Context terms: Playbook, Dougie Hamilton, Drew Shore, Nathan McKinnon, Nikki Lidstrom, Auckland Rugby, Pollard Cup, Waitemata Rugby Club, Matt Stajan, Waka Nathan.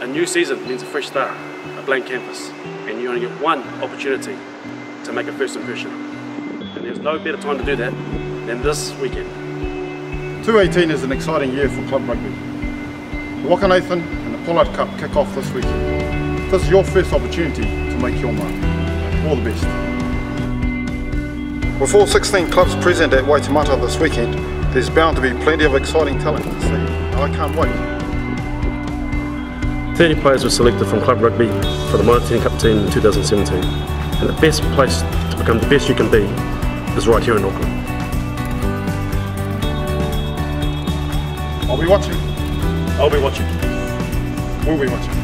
A new season means a fresh start, a blank canvas, and you only get one opportunity to make a first impression. And there's no better time to do that than this weekend. 2018 is an exciting year for club rugby. The Waka Nathan and the Pollard Cup kick off this weekend. This is your first opportunity to make your mark. All the best. With all 16 clubs present at Waitemata this weekend, there's bound to be plenty of exciting talent to see, and I can't wait. 30 players were selected from club rugby for the Waitemata Cup team in 2017, and the best place to become the best you can be is right here in Auckland. I'll be watching. We'll be watching.